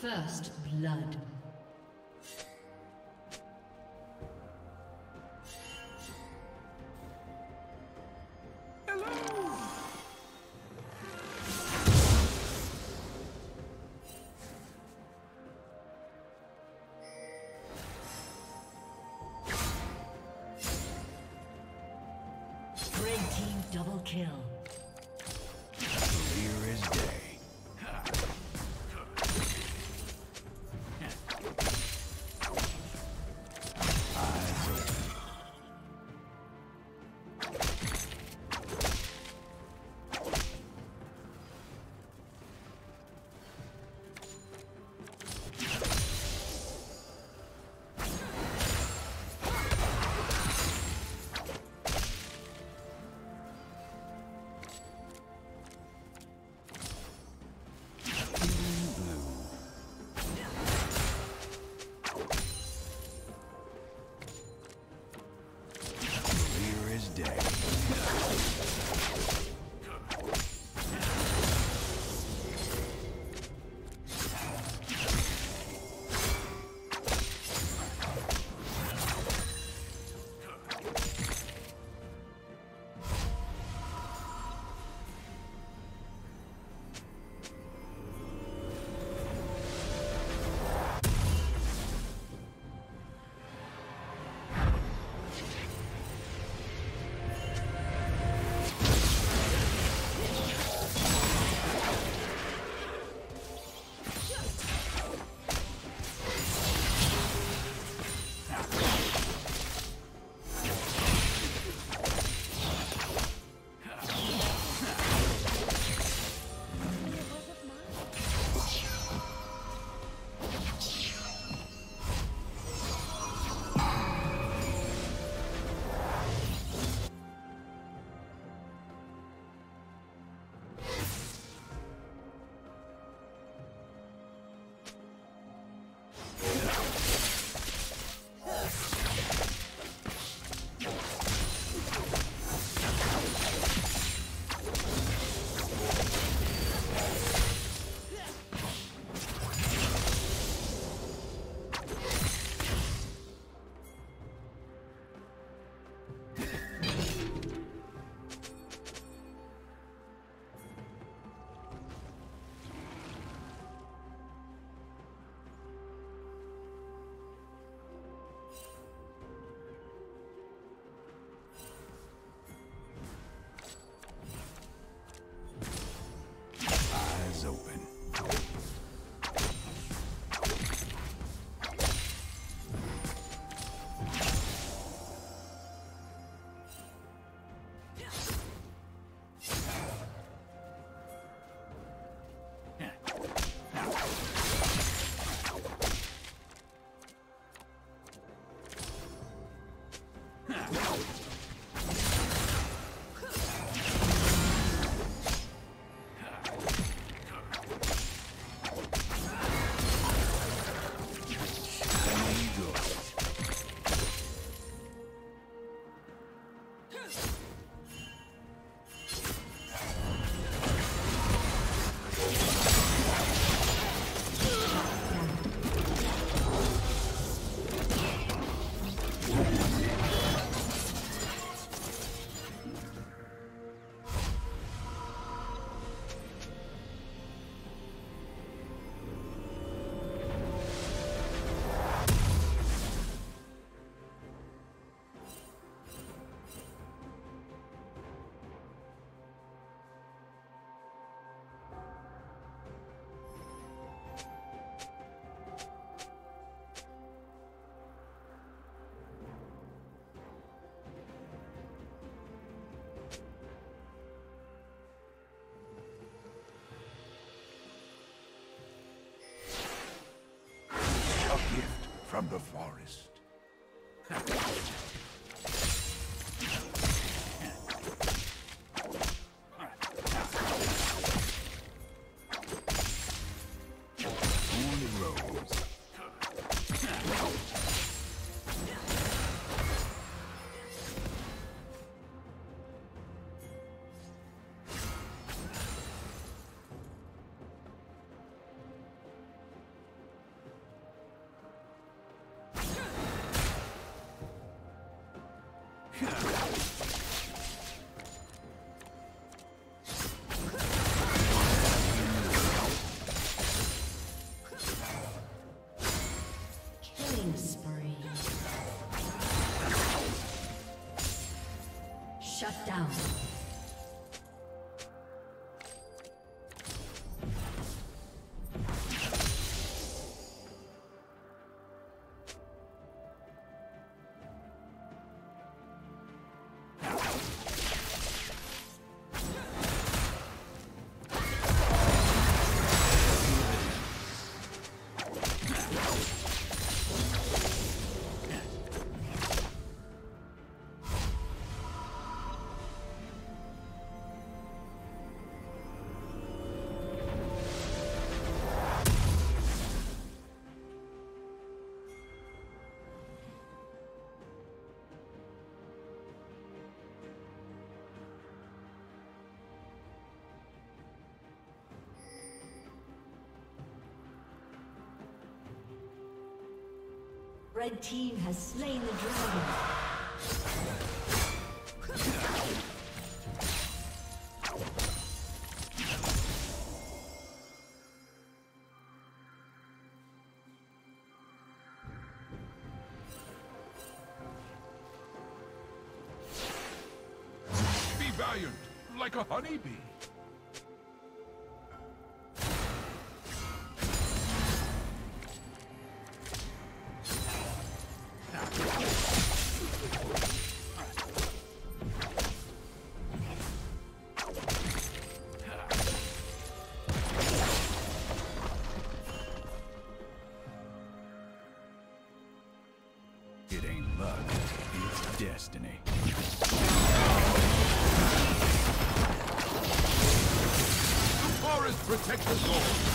First blood. Red team double kill. from the forest. Shut down. Red team has slain the dragon. Be valiant, like a honeybee. Protect the soul.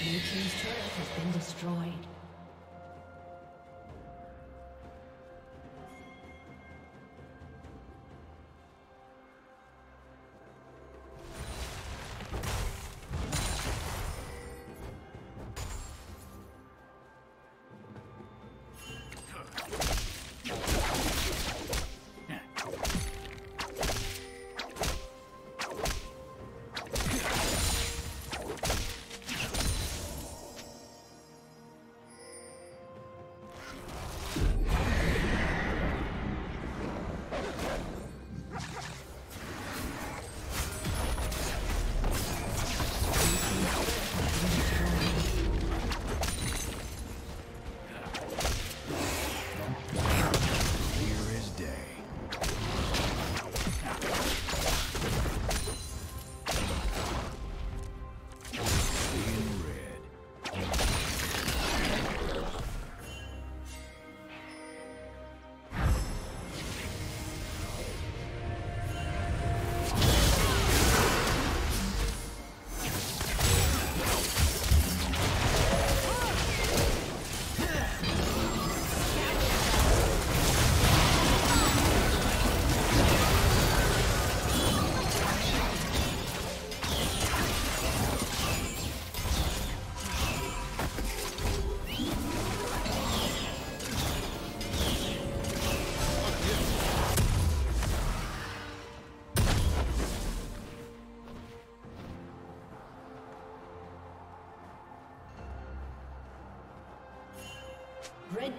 His turret has been destroyed. Red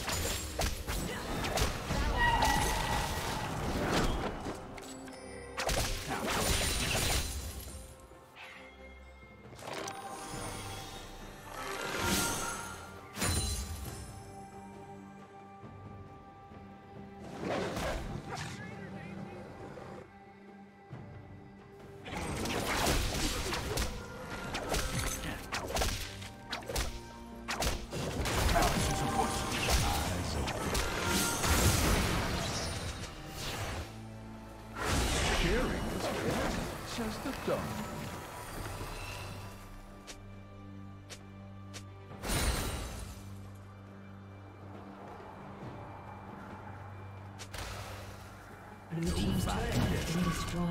Blue Team's turret has been destroyed. Blue Team's turret has been destroyed.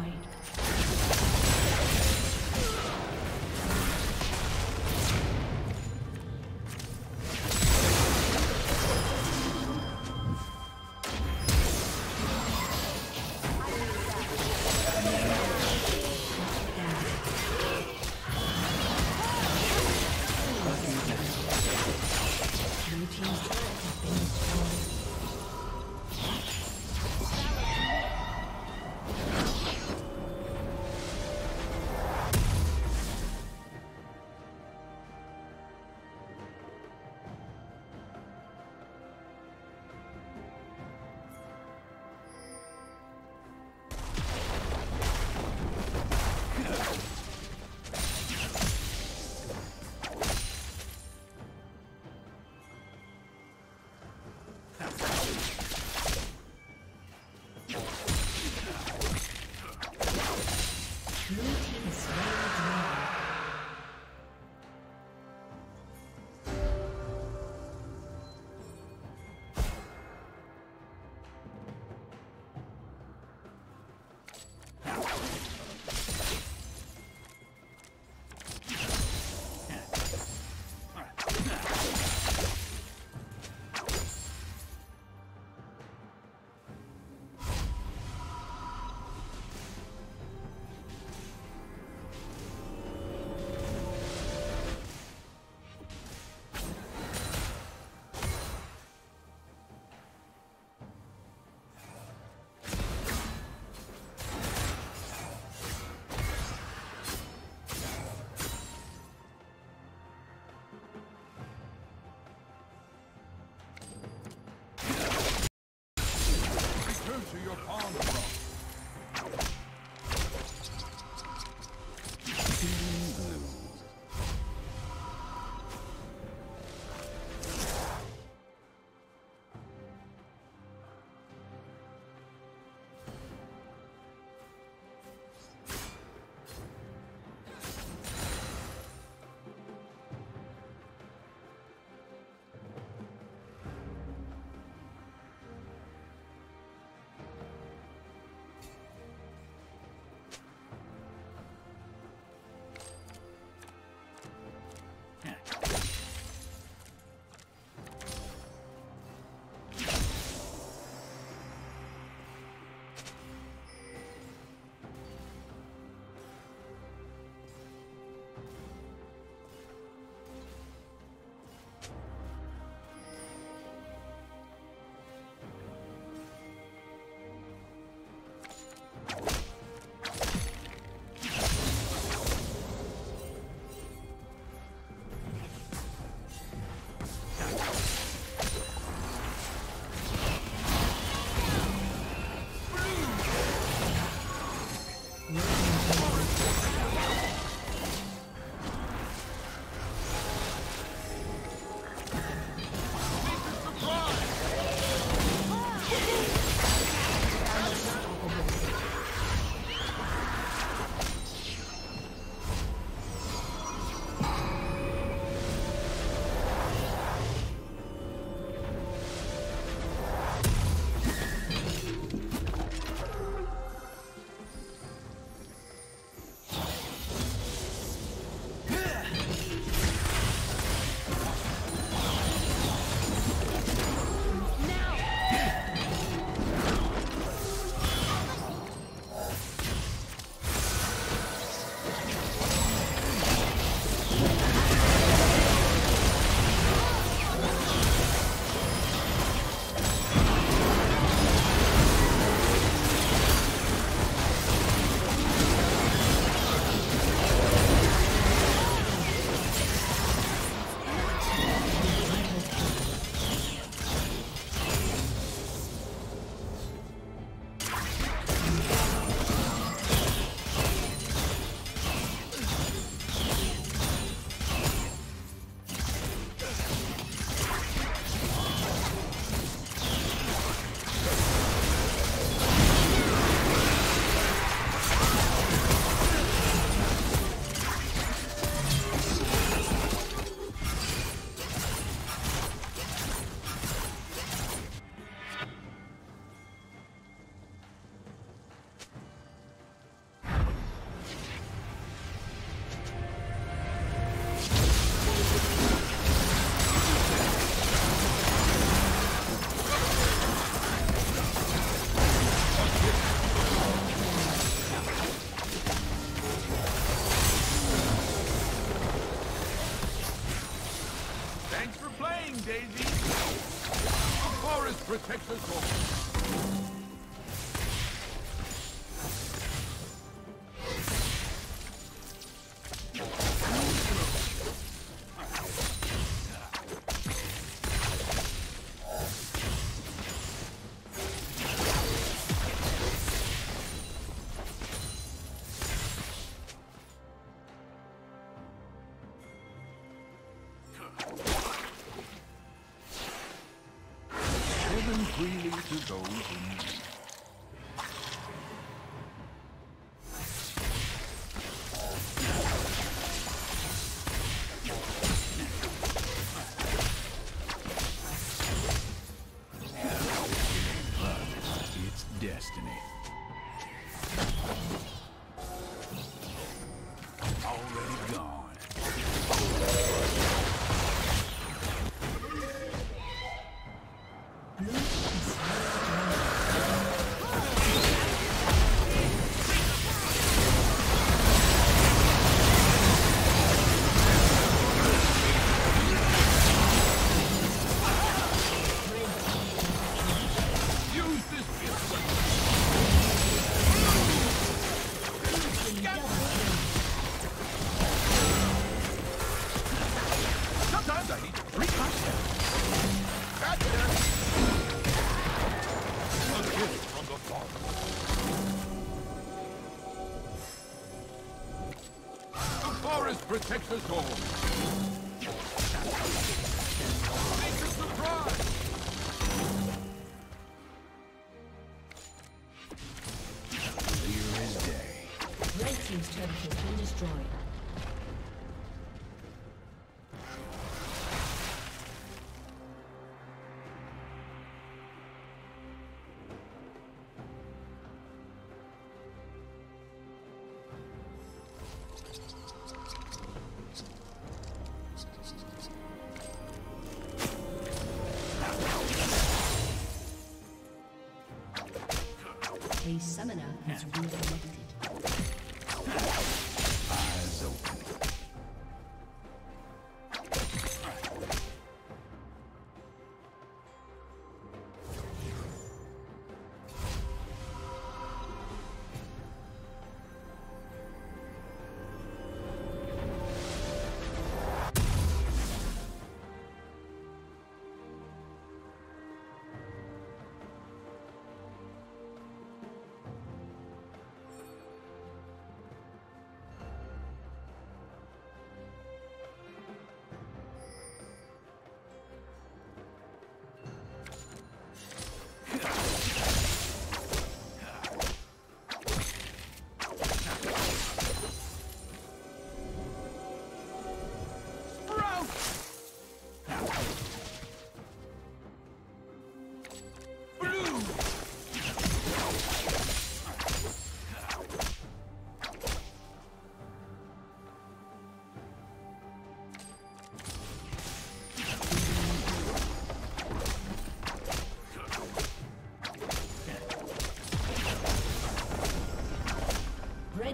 Davy. The forest protects us all. Freely to those in need. Blood is its destiny. Already gone. Protects us all. Make a surprise! Clear as day. Red team's turret has been destroyed. A summoner has reconnected. Eyes open.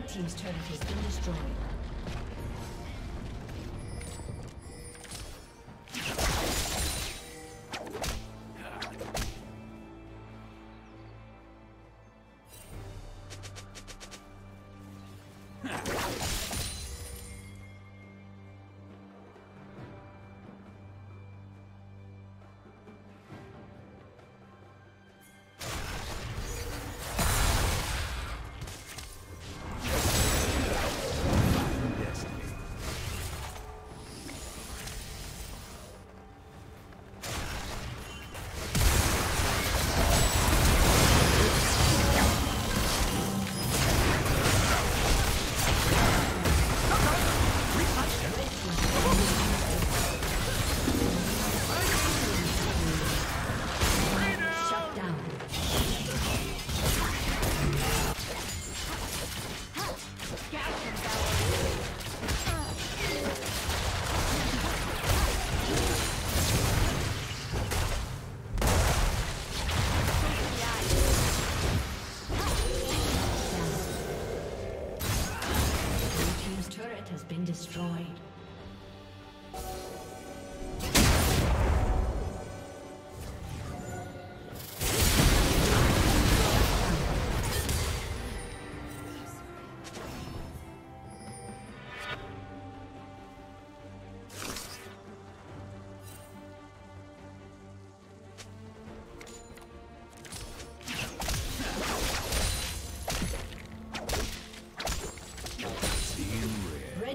Team's turret has been destroyed. Destroyed.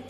Red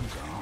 comes home.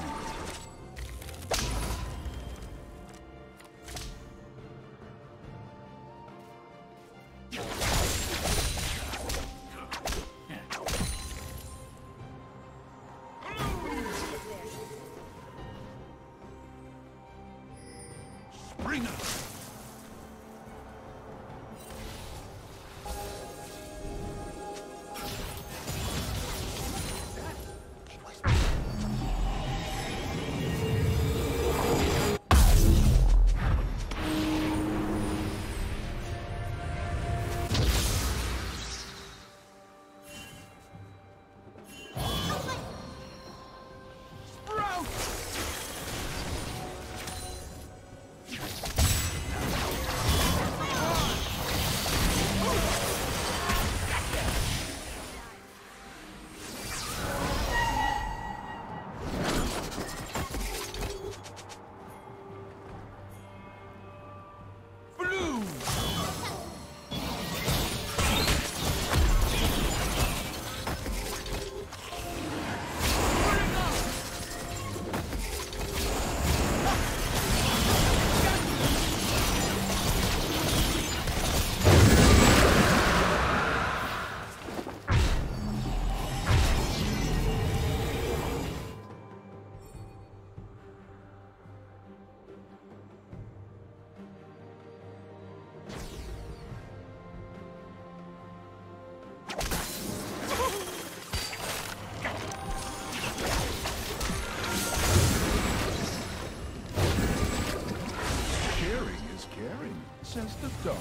Since the dawn.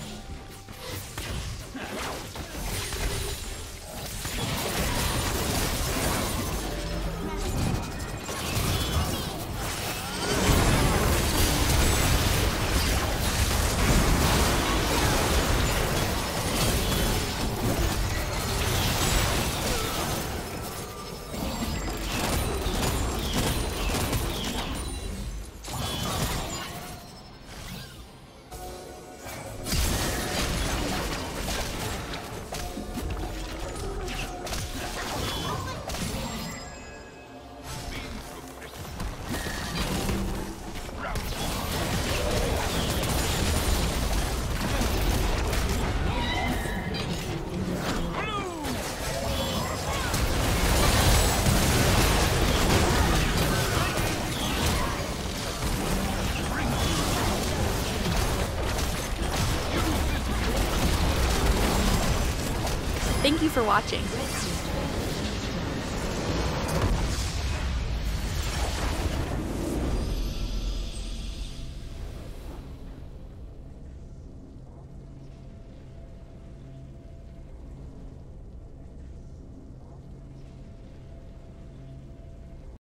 Thank you for watching.